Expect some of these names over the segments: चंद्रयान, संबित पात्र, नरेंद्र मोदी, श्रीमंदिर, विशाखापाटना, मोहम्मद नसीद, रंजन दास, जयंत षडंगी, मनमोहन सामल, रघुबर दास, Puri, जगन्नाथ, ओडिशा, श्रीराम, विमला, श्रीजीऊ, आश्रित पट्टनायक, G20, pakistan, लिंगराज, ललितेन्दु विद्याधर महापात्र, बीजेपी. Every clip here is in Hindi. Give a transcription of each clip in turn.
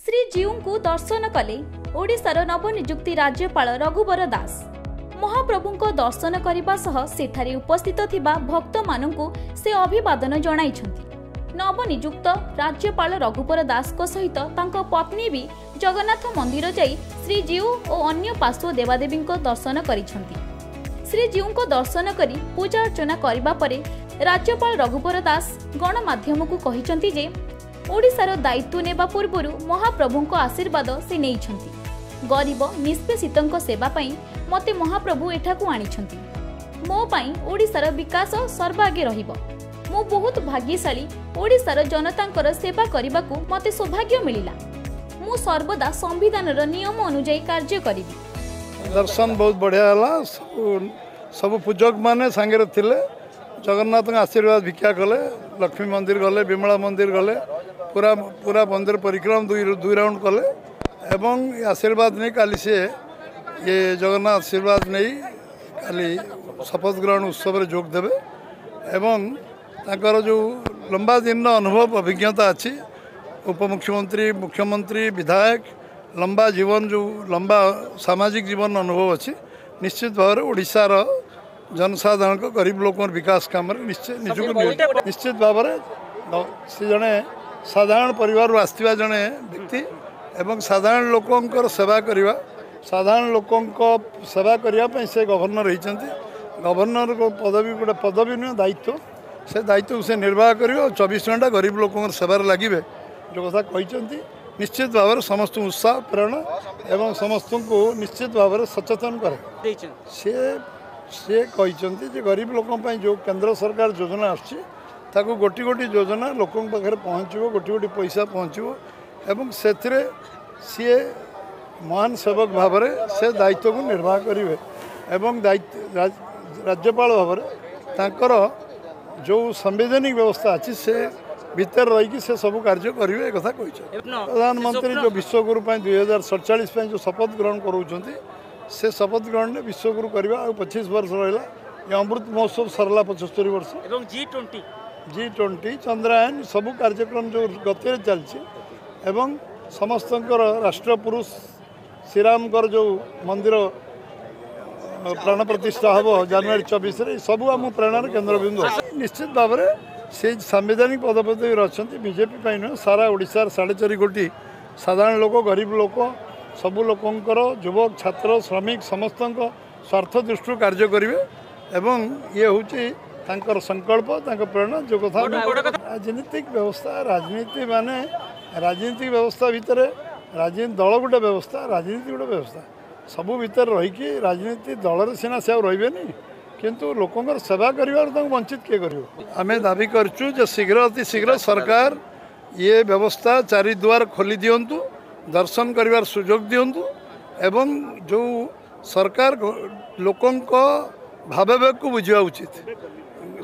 श्रीजीऊ को दर्शन कले ओडिशार नवनियुक्ति राज्यपाल रघुबर दास। महाप्रभुंक दर्शन करिबा सह सेठारे उपस्थित थिबा भक्त मानंकु से अभिवादन जणाइछन्ति। नवनियुक्त राज्यपाल रघुबर दास को सहित तांको पत्नी भी जगन्नाथ मंदिर जाई श्रीजीऊ और अन्य पार्श्व देवादेवी दर्शन करिछन्ति। श्रीजीऊ को दर्शन करी पूजा अर्चना करिबा परे राज्यपाल रघुबर दास गणमाध्यम को कहिछन्ति जे ओडिशार दायित्व नेबा पूर्व महाप्रभु आशीर्वाद से नहीं गरीब निष्पेषितों सेवा मत महाप्रभु एठाकू आनिछन्ति। मो पाई ओडिशार विकास सर्वागे रहिबो। मो बहुत भाग्यशाली ओडिशार जनता सेवा करने को मत सौभाग्य मिलिला। मु सर्वदा संविधान नियम अनुजाई कार्य करिबी। दर्शन बहुत बढ़िया हला। सब पूजक माने संगे थिले। जगन्नाथ आशीर्वाद भिक्षा कले, लक्ष्मी मंदिर गले, विमला मंदिर गले, पूरा पूरा मंदिर परिक्रम दुई राउंड कले एवं आशीर्वाद नहीं काली से ये जगन्नाथ आशीर्वाद नहीं काली शपथ ग्रहण उत्सव में जोग देवे एवं तांकर जो लंबा दिन अनुभव अभिज्ञता अच्छी उपमुख्यमंत्री मुख्यमंत्री विधायक लंबा जीवन जो लंबा सामाजिक जीवन अनुभव अच्छी निश्चित भाव ओडिशार जनसाधारण को गरीब लोक विकास काम निश्चय निजुक्त निश्चित भाव से जड़े साधारण परिवार आसवा जड़े व्यक्ति एवं साधारण लोकंर सेवा करवा साधारण लोकों सेवा करने से गवर्नर होती। गवर्नर को पदवी गोटे पदवी नुह दायित्व से दायित्व से निर्वाह कर 24 घंटा गरीब लोक सेवार लगे जो कथा कहते निश्चित भाव समस्त उत्साह प्रेरणा एवं समस्त को निश्चित भाव सचेतन करे। सी कहते गरीब लोकों जो केंद्र सरकार योजना आसची ताकू गोटी गोटी योजना लोकों पाखे पहुँचो गोटी गोटी पैसा पहुँचो एवं से महान सेवक भाव से दायित्व को निर्वाह करेंगे एवं राज्यपाल भाव तांकर जो संवैधानिक व्यवस्था अच्छी से भीतर रहीकि से सब कार्य करेंगे एक कही। प्रधानमंत्री जो विश्वगुरु 2047 जो शपथ ग्रहण कराउछन्ति से शपथ ग्रहण में विश्वगुरु करवा 25 वर्ष रहा ये अमृत महोत्सव सरला 75 वर्ष एवं G20 चंद्रयान सब कार्यक्रम जो गति चलती एवं समस्त राष्ट्रपुरुष श्रीराम जो मंदिर प्राण प्रतिष्ठा हम जनवरी 24 सब आम प्रेरणार केन्द्रबिंदु। निश्चित भाव से संवैधानिक पदपदवी अच्छा बीजेपी नुह सारा ओडिशा 4.5 कोटी साधारण लोक गरीब लोक सबू लोकंर युवक छात्र श्रमिक समस्त स्वार्थ दृष्टि कार्य करेंगे एवं ये हूँ तांकर संकल्प तांकर प्रेरणा जो कथा राजनीतिक व्यवस्था राजनीति माने राजनीतिक व्यवस्था भितर राजनीति दल गोटे व्यवस्था राजनीति गोटे व्यवस्था सबू भर रहीकि राजनीति दल सीना से रेनि किंतु लोकंर सेवा कर वंचित किए कर आम दाबी करूँ शीघ्र अति शीघ्र सरकार ये व्यवस्था चारिद्वार खोली दिंतु दर्शन करार सुजोग दिंतु एवं जो सरकार लोकों भावावेग को बुझा उचित।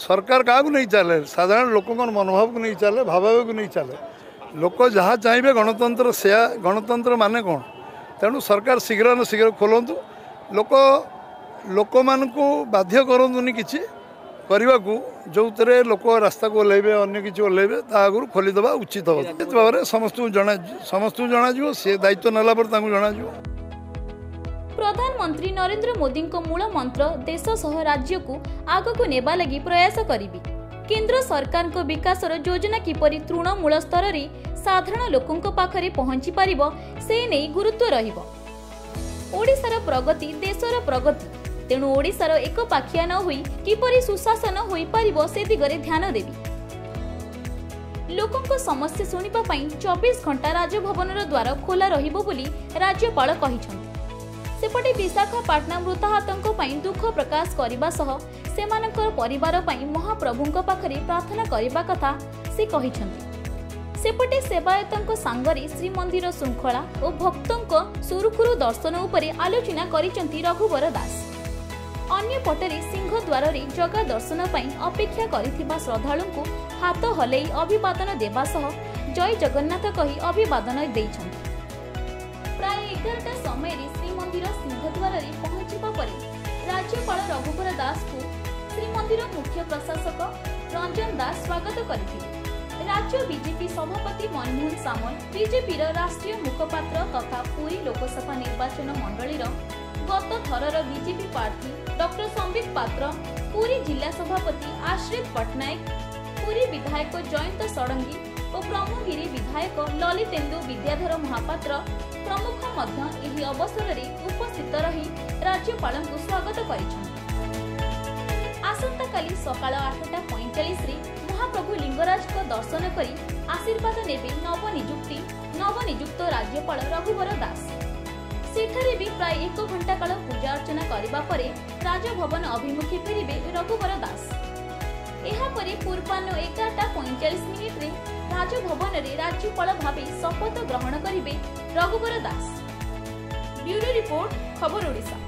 सरकार क्या नहीं चले साधारण लोक मनोभाव को नहीं चले भावावेग को नहीं चले लोक जहाँ चाहिए गणतंत्र से गणतंत्र माने कौन तेणु सरकार शीघ्र न शीघ्र खोलतु लोक लोक मानू बाध्य करूनी किसी करने जो थे लोक रास्ता को ओल्लैबे अगर किसी ओल्लैबे आगुरी खोलीद उचित हम निश्चित भाव समस्त जनाजी सी दायित्व नाला पर जनाजी। प्रधानमंत्री नरेंद्र मोदी मूल मंत्र देश सह राज्य को आग को नेबा लगी प्रयास करिबी। केंद्र सरकार को विकास योजना किपरि तृणमूल स्तर में साधारण लोकों पाखरे पहुंची पारिबो से नहीं गुरुत्व रहिबो। ओडिशार प्रगति देशर प्रगति तेणु ओडिशार एकपाखिया न होई किपरि सुशासन होई पारिबो से दिगरे ध्यान देबी। लोकों समस्या सुनिबा पई 24 घंटा राजभवनर द्वार खोला रहिबो बोली राज्यपाल कहिछन्ति। सेपटे विशाखापाटना मृताहतों दुख प्रकाश करने से परिवार महाप्रभुं पाखे प्रार्थना करने कथा से कहते। सेपटे सेवायतों सांगरे श्रीमंदिर श्रृंखला और भक्तों सुरुखुरु दर्शन उपरे आलोचना करिसेंती रघुबर दास। अन्य पटे सिंहद्वार में जगा दर्शन पर अपेक्षा कर श्रद्धालु को हाथ हलई अभिवादन देवा सह जय जगन्नाथ कही अभिवादन देइछन्ती। प्राय 11टा समय श्रीमंदिर सिंहद्वार में पहुंचा पर राज्यपाल रघुबर दास को श्रीमंदिर मुख्य प्रशासक रंजन दास स्वागत करते। राज्य बीजेपी सभापति मनमोहन सामल, बीजेपी राष्ट्रीय मुखपात्र तथा पूरी लोकसभा निर्वाचन मंडली गत थरर बीजेपी प्रार्थी डॉक्टर संबित पात्र, पूरी जिला सभापति आश्रित पट्टनायक, पूरी विधायक जयंत षडंगी और ब्रह्मगिरी विधायक ललितेन्दु विद्याधर महापात्र प्रमुख मध्य अवसर में उपस्थित रही राज्यपाल को स्वागत करी। सकाल 8:45 महाप्रभु लिंगराज को दर्शन करी आशीर्वाद नेबे नवनियुक्त राज्यपाल रघुबर दास। सेठारे भी प्राय 1 घंटा काल पूजा अर्चना करिबा परे राजभवन अभिमुखी फेरिबे रघुबर दास। यह पूर्वाह 11:45 राजभवन में राज्यपाल भाव शपथ ग्रहण करेंगे रघुबर दास। ब्यूरो रिपोर्ट खबर ओडिशा।